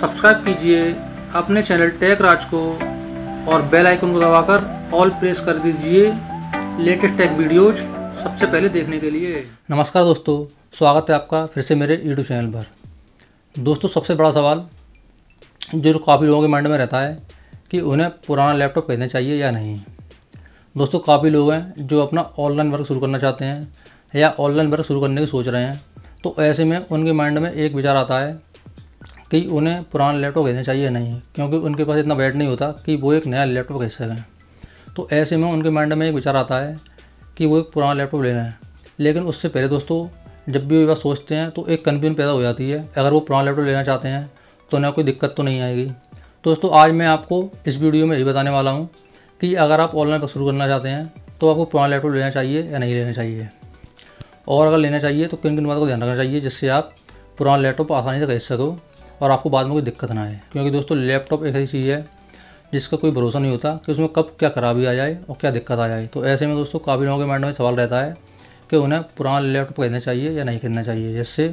Subscribe कीजिए अपने channel take राज को और बेल आइकन को दबाकर ऑल प्रेस कर दीजिए लेटेस्ट टेक वीडियोज सबसे पहले देखने के लिए। नमस्कार दोस्तों, स्वागत है आपका फिर से मेरे यूट्यूब चैनल पर। दोस्तों, सबसे बड़ा सवाल जो काफ़ी लोगों के माइंड में रहता है कि उन्हें पुराना लैपटॉप खरीदना चाहिए या नहीं। दोस्तों, काफ़ी लोग हैं जो अपना ऑनलाइन वर्क शुरू करना चाहते हैं या ऑनलाइन वर्क शुरू करने की सोच रहे हैं, तो ऐसे में उनके माइंड में एक विचार आता है कि उन्हें पुराना लैपटॉप खरीदना चाहिए नहीं, क्योंकि उनके पास इतना बजट नहीं होता कि वो एक नया लैपटॉप खरीद सकें। तो ऐसे में उनके माइंड में एक विचार आता है कि वो एक पुराना लैपटॉप लेना है। लेकिन उससे पहले दोस्तों, जब भी वो बात सोचते हैं तो एक कन्फ्यूजन पैदा हो जाती है, अगर वो पुराना लैपटॉप लेना चाहते हैं तो उन्हें कोई दिक्कत तो नहीं आएगी। दोस्तों, आज मैं आपको इस वीडियो में ये बताने वाला हूँ कि अगर आप ऑनलाइन पर शुरू करना चाहते हैं तो आपको पुराना लैपटॉप लेना चाहिए या नहीं लेना चाहिए, और अगर लेना चाहिए तो किन किन बातों को ध्यान रखना चाहिए जिससे आप पुराना लैपटॉप आसानी से खरीद सको और आपको बाद में कोई दिक्कत ना आए। क्योंकि दोस्तों, लैपटॉप एक ऐसी चीज़ है जिसका कोई भरोसा नहीं होता कि उसमें कब क्या खराबी आ जाए और क्या दिक्कत आ जाए। तो ऐसे में दोस्तों, काफ़ी लोगों के माइंड में सवाल रहता है कि उन्हें पुराना लैपटॉप खरीदना चाहिए या नहीं खरीदना चाहिए, जिससे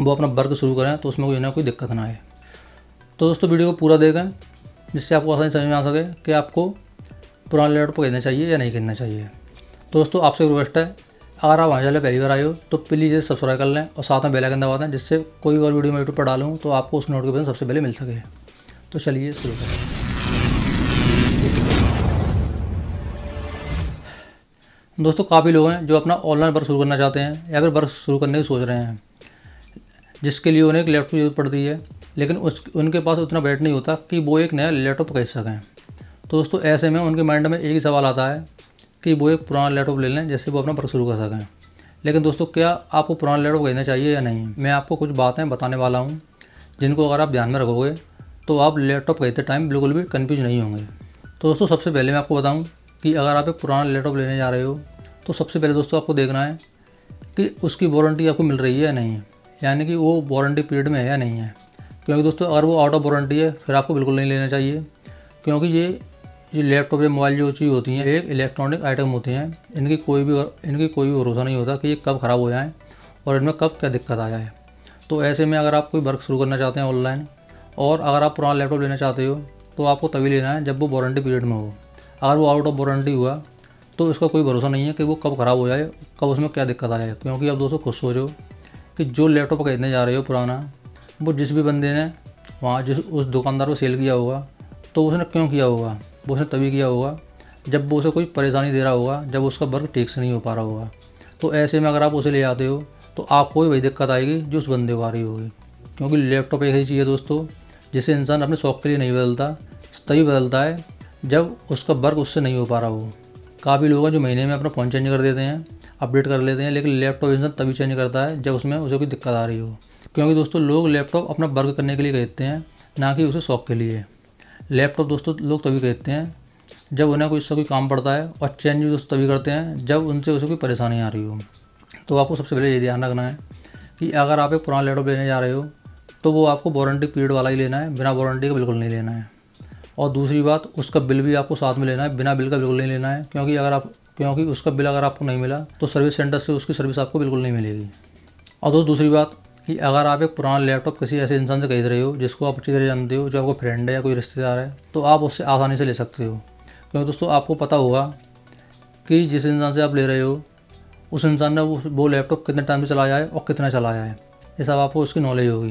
वो अपना वर्क शुरू करें तो उसमें कोई दिक्कत ना आए। तो दोस्तों, वीडियो को पूरा देखें जिससे आपको आसानी समझ में आ सके कि आपको पुराना लैपटॉप खरीदना चाहिए या नहीं खरीदना चाहिए। दोस्तों, आपसे रिक्वेस्ट है, अगर आप हमारे चैनल पहली बार आए हो तो प्लीज़ इसे सब्सक्राइब कर लें और साथ में बेल आइकन दबा दें, जिससे कोई और वीडियो मैं यूट्यूब पर डालूँ तो आपको उस नोटिफिकेशन सबसे पहले मिल सके। तो चलिए शुरू करें। दोस्तों, काफ़ी लोग हैं जो अपना ऑनलाइन वर्क शुरू करना चाहते हैं या फिर वर्क शुरू करने की सोच रहे हैं, जिसके लिए उन्हें एक लैपटॉप की जरूरत पड़ती है, लेकिन उनके पास उतना बजट नहीं होता कि वो एक नया लैपटॉप खरीद सकें। तो दोस्तों, ऐसे में उनके माइंड में एक ही सवाल आता है कि वो एक पुराना लैपटॉप ले लें जिससे वो अपना वर्क शुरू कर सकें। लेकिन दोस्तों, क्या आपको पुराना लैपटॉप खरीदना चाहिए या नहीं, मैं आपको कुछ बातें बताने वाला हूँ जिनको अगर आप ध्यान में रखोगे तो आप लैपटॉप खरीदते टाइम बिल्कुल भी कन्फ्यूज नहीं होंगे। तो दोस्तों, सबसे पहले मैं आपको बताऊँ कि अगर आप एक पुराना लैपटॉप लेने जा रहे हो तो सबसे पहले दोस्तों आपको देखना है कि उसकी वारंटी आपको मिल रही है या नहीं, यानी कि वो वारंटी पीरियड में है या नहीं है। क्योंकि दोस्तों, अगर वो आउट ऑफ वारंटी है फिर आपको बिल्कुल नहीं लेना चाहिए, क्योंकि ये लैपटॉप या मोबाइल जो चीज़ होती हैं एक इलेक्ट्रॉनिक आइटम होती हैं, इनकी कोई भी भरोसा नहीं होता कि ये कब ख़राब हो जाए और इनमें कब क्या दिक्कत आ जाए। तो ऐसे में अगर आप कोई वर्क शुरू करना चाहते हैं ऑनलाइन और अगर आप पुराना लैपटॉप लेना चाहते हो तो आपको तभी लेना है जब वो वारंटी पीरियड में हो। अगर वो आउट ऑफ वारंटी हुआ तो इसका कोई भरोसा नहीं है कि वो कब ख़राब हो जाए, कब उसमें क्या दिक्कत आ जाए। क्योंकि आप दोस्तों खुद सोचो कि जो लैपटॉप खरीदने जा रहे हो पुराना, वो जिस भी बंदे ने वहाँ उस दुकानदार को सेल किया होगा तो उसने क्यों किया होगा, वो उसने तभी किया होगा जब वो उसे कोई परेशानी दे रहा होगा, जब उसका वर्क ठीक से नहीं हो पा रहा होगा। तो ऐसे में अगर आप उसे ले जाते हो तो आपको ही वही दिक्कत आएगी जो उस बंदे को आ रही होगी। क्योंकि लैपटॉप एक ऐसी चीज़ है दोस्तों जिसे इंसान अपने शौक़ के लिए नहीं बदलता, तभी बदलता है जब उसका वर्क उससे नहीं हो पा रहा हो। काफ़ी लोग हैं जो महीने में अपना फ़ोन चेंज कर देते हैं, अपडेट कर लेते हैं, लेकिन लैपटॉप इंसान तभी चेंज करता है जब उसमें उसे कोई दिक्कत आ रही हो। क्योंकि दोस्तों, लोग लैपटॉप अपना वर्क करने के लिए खरीदते हैं, ना कि उसे शौक़ के लिए। लैपटॉप दोस्तों लोग तभी खरीदते हैं जब उन्हें कोई उससे कोई काम पड़ता है, और चेंज भी दोस्तों तभी करते हैं जब उनसे उसे कोई परेशानी आ रही हो। तो आपको सबसे पहले ये ध्यान रखना है कि अगर आप एक पुराना लैपटॉप लेने जा रहे हो तो वो आपको वारंटी पीरियड वाला ही लेना है, बिना वारंटी का बिल्कुल नहीं लेना है। और दूसरी बात, उसका बिल भी आपको साथ में लेना है, बिना बिल का बिल्कुल नहीं लेना है। क्योंकि उसका बिल अगर आपको नहीं मिला तो सर्विस सेंटर से उसकी सर्विस आपको बिल्कुल नहीं मिलेगी। और दोस्तों, दूसरी बात कि अगर आप एक पुराना लैपटॉप किसी ऐसे इंसान से खरीद रहे हो जिसको आप अच्छी तरह जानते हो, जो आपको फ्रेंड है या कोई रिश्तेदार है, तो आप उससे आसानी से ले सकते हो। क्योंकि दोस्तों, आपको पता होगा कि जिस इंसान से आप ले रहे हो उस इंसान ने वो लैपटॉप कितने टाइम से चलाया है और कितना चलाया है, ये सब आपको उसकी नॉलेज होगी,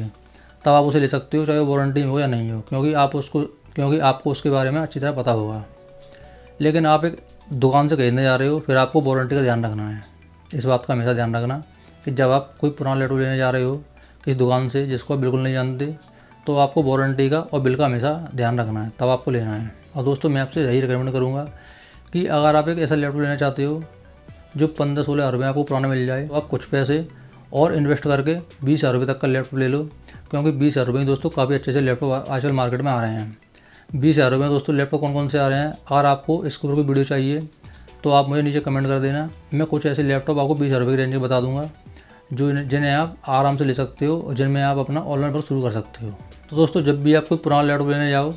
तब आप उसे ले सकते हो चाहे वारंटी हो या नहीं हो। क्योंकि आपको उसके बारे में अच्छी तरह पता होगा। लेकिन आप एक दुकान से खरीदने जा रहे हो फिर आपको वारंटी का ध्यान रखना है। इस बात का हमेशा ध्यान रखना कि जब आप कोई पुराना लैपटॉप लेने जा रहे हो किसी दुकान से जिसको आप बिल्कुल नहीं जानते, तो आपको वारंटी का और बिल का हमेशा ध्यान रखना है, तब आपको लेना है। और दोस्तों, मैं आपसे यही रिकमेंड करूँगा कि अगर आप एक ऐसा लैपटॉप लेना चाहते हो जो 15-16 हज़ार रुपये आपको पुराना मिल जाए, तो आप कुछ पैसे और इन्वेस्ट करके 20 हज़ार रुपये तक का लैपटॉप ले लो। क्योंकि 20 हज़ार रुपये में दोस्तों काफ़ी अच्छे अच्छे लैपटॉप आजकल मार्केट में आ रहे हैं। 20 हज़ार रुपये में दोस्तों लैपटॉप कौन कौन से आ रहे हैं, अगर आपको इसके ऊपर कोई वीडियो चाहिए तो आप मुझे नीचे कमेंट कर देना। मैं कुछ ऐसे लैपटॉप आपको 20 हज़ार रुपये की रेंज में बता दूंगा जिन्हें आप आराम से ले सकते हो और जिनमें आप अपना ऑनलाइन वर्क शुरू कर सकते हो। तो दोस्तों, जब भी आप कोई पुराना लैपटॉप लेने जाओ,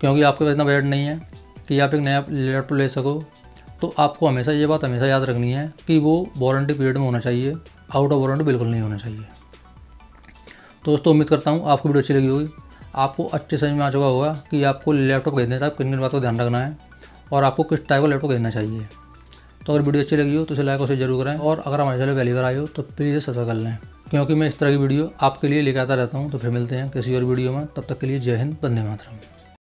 क्योंकि आपके पास इतना बजट नहीं है कि आप एक नया लैपटॉप ले सको, तो आपको हमेशा ये बात हमेशा याद रखनी है कि वो वारंटी पीरियड में होना चाहिए, आउट ऑफ वारंटी बिल्कुल नहीं होना चाहिए। दोस्तों उम्मीद करता हूँ आपको वीडियो अच्छी लगी होगी, आपको अच्छे समझ में आ चुका होगा कि आपको लैपटॉप खरीदने टाइम किन किन बातों का ध्यान रखना है और आपको किस टाइप का लैपटॉप खरीदना चाहिए। तो अगर वीडियो अच्छी लगी हो तो इसे लाइक और शेयर जरूर करें, और अगर हमारे चैनल पहली बार आए हो तो प्लीज़ सब्सक्राइब कर लें, क्योंकि मैं इस तरह की वीडियो आपके लिए लेकर आता रहता हूँ। तो फिर मिलते हैं किसी और वीडियो में, तब तक के लिए जय हिंद, वंदे मातरम।